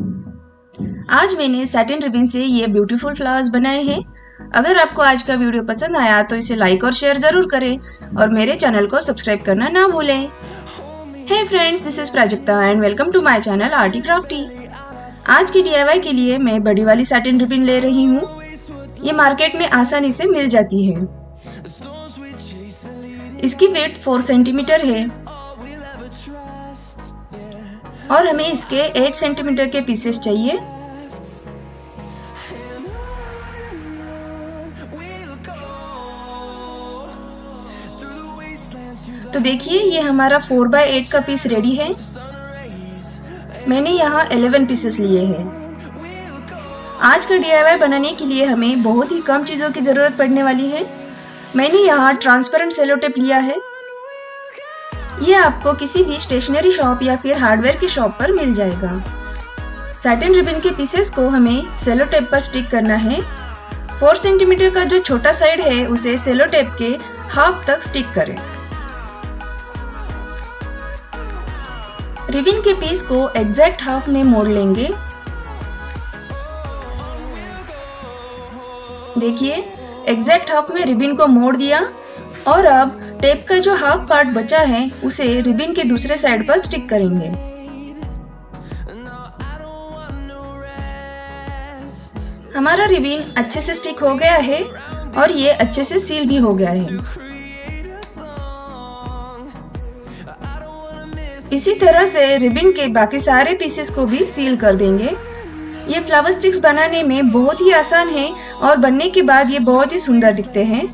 आज मैंने satin ribbon से ये ब्यूटीफुल फ्लावर्स बनाए हैं। अगर आपको आज का वीडियो पसंद आया तो इसे लाइक और शेयर जरूर करें और मेरे चैनल को सब्सक्राइब करना ना भूलें। Hey friends, this is Prajakta and welcome to my channel arty crafty. आज की DIY के लिए मैं बड़ी वाली सैटिन रिबन ले रही हूँ। ये मार्केट में आसानी से मिल जाती है। इसकी वेट 4 सेंटीमीटर है और हमें इसके 8 सेंटीमीटर के पीसेस चाहिए। तो देखिए, ये हमारा 4x8 का पीस रेडी है। मैंने यहाँ 11 पीसेस लिए हैं। आज का DIY बनाने के लिए हमें बहुत ही कम चीज़ों की ज़रूरत पड़ने वाली है। मैंने यहाँ ट्रांसपेरेंट सेलो टेप लिया है। ये आपको किसी भी स्टेशनरी शॉप या फिर हार्डवेयर की शॉप पर मिल जाएगा। सैटिन रिबन के पीसेस को हमें सेलो टेप पर स्टिक करना है। 4 सेंटीमीटर का जो छोटा साइड है उसे सेलो टेप के हाफ तक स्टिक करें। रिबन के पीस को एग्जैक्ट हाफ में मोड़ लेंगे। देखिए, एग्जैक्ट हाफ में रिबन को मोड़ दिया और अब टेप का जो हाफ पार्ट बचा है उसे रिबन के दूसरे साइड पर स्टिक करेंगे। हमारा रिबन अच्छे से स्टिक हो गया है और ये अच्छे से सील भी हो गया है। इसी तरह से रिबन के बाकी सारे पीसेस को भी सील कर देंगे। ये फ्लावर स्टिक्स बनाने में बहुत ही आसान है और बनने के बाद ये बहुत ही सुंदर दिखते हैं।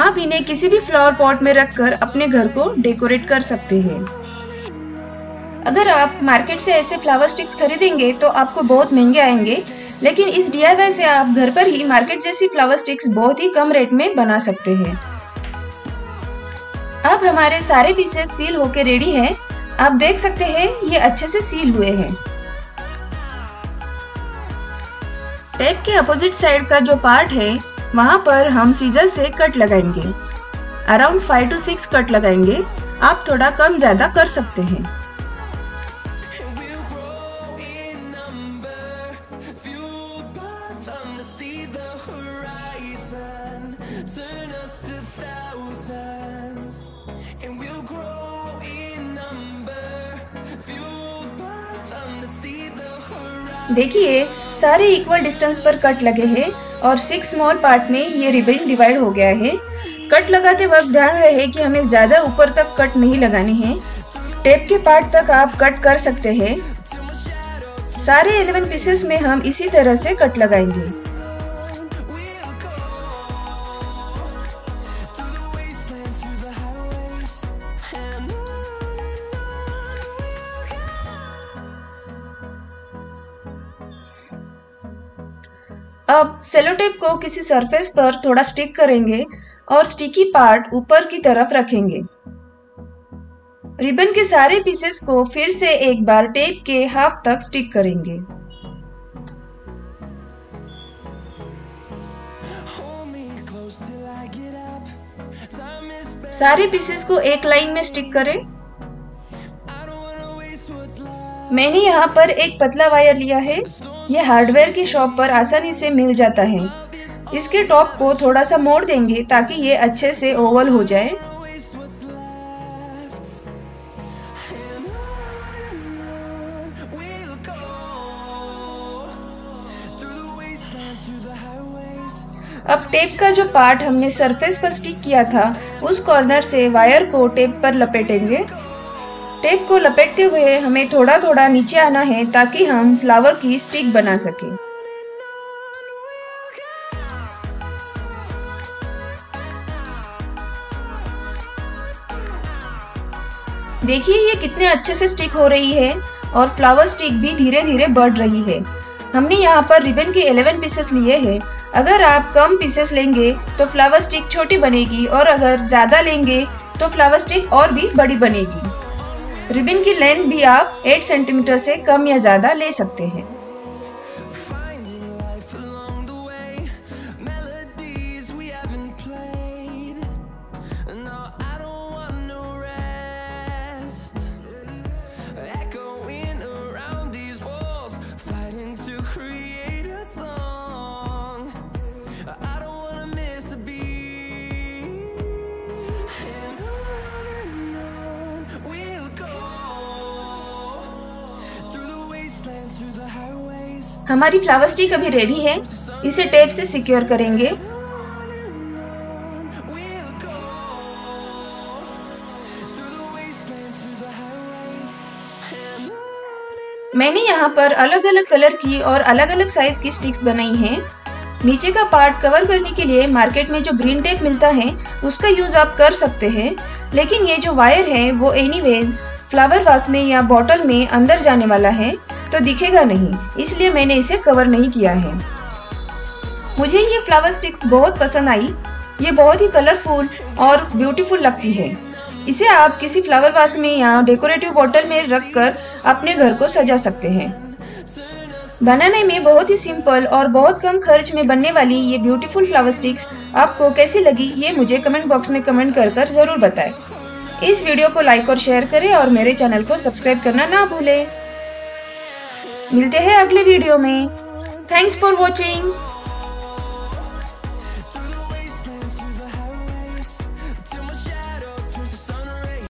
आप इन्हें किसी भी फ्लावर पॉट में रखकर अपने घर को डेकोरेट कर सकते हैं। अगर आप मार्केट से ऐसे फ्लावर स्टिक्स खरीदेंगे तो आपको बहुत महंगे आएंगे, लेकिन इस DIY से आप घर पर ही मार्केट जैसी फ्लावर स्टिक्स बहुत ही कम रेट में बना सकते हैं। अब हमारे सारे पीसेस सील होके रेडी हैं। आप देख सकते हैं ये अच्छे से सील हुए हैं। टेप के अपोजिट साइड का जो पार्ट है वहाँ पर हम सीजर से कट लगाएंगे। अराउंड 5 to 6 कट लगाएंगे। आप थोड़ा कम ज्यादा कर सकते हैं। देखिए, सारे इक्वल डिस्टेंस पर कट लगे हैं और 6 स्मॉल पार्ट में ये रिबन डिवाइड हो गया है। कट लगाते वक्त ध्यान रहे कि हमें ज़्यादा ऊपर तक कट नहीं लगाने हैं। टेप के पार्ट तक आप कट कर सकते हैं। सारे 11 पीसेस में हम इसी तरह से कट लगाएंगे। अब सेलो टेप को किसी सरफेस पर थोड़ा स्टिक करेंगे और स्टिकी पार्ट ऊपर की तरफ रखेंगे। रिबन के सारे पीसेस को फिर से एक बार टेप के हाफ तक स्टिक करेंगे। सारे पीसेस को एक लाइन में स्टिक करें। मैंने यहाँ पर एक पतला वायर लिया है। यह हार्डवेयर की शॉप पर आसानी से मिल जाता है। इसके टॉप को थोड़ा सा मोड़ देंगे ताकि ये अच्छे से ओवल हो जाए। अब टेप का जो पार्ट हमने सरफेस पर स्टिक किया था उस कॉर्नर से वायर को टेप पर लपेटेंगे। टेप को लपेटते हुए हमें थोड़ा थोड़ा नीचे आना है ताकि हम फ्लावर की स्टिक बना सकें। देखिए, ये कितने अच्छे से स्टिक हो रही है और फ्लावर स्टिक भी धीरे धीरे बढ़ रही है। हमने यहाँ पर रिबन के 11 पीसेस लिए हैं। अगर आप कम पीसेस लेंगे तो फ्लावर स्टिक छोटी बनेगी और अगर ज़्यादा लेंगे तो फ्लावर स्टिक और भी बड़ी बनेगी। रिबन की लेंथ भी आप 8 सेंटीमीटर से कम या ज़्यादा ले सकते हैं। हमारी फ्लावर स्टिक अभी रेडी है, इसे टेप से सिक्योर करेंगे। मैंने यहाँ पर अलग अलग कलर की और अलग अलग साइज की स्टिक्स बनाई हैं। नीचे का पार्ट कवर करने के लिए मार्केट में जो ग्रीन टेप मिलता है उसका यूज आप कर सकते हैं, लेकिन ये जो वायर है वो एनीवेज फ्लावर वास में या बॉटल में अंदर जाने वाला है तो दिखेगा नहीं, इसलिए मैंने इसे कवर नहीं किया है। मुझे ये फ्लावर स्टिक्स बहुत पसंद आई, ये बहुत ही कलरफुल और ब्यूटीफुल लगती है। इसे आप किसी फ्लावर वास में या डेकोरेटिव बॉटल में रखकर अपने घर को सजा सकते हैं। बनाने में बहुत ही सिंपल और बहुत कम खर्च में बनने वाली ये ब्यूटीफुल फ्लावर स्टिक्स आपको कैसी लगी ये मुझे कमेंट बॉक्स में कमेंट कर ज़रूर बताएं। इस वीडियो को लाइक और शेयर करें और मेरे चैनल को सब्सक्राइब करना ना भूलें। मिलते हैं अगले वीडियो में। Thanks for watching.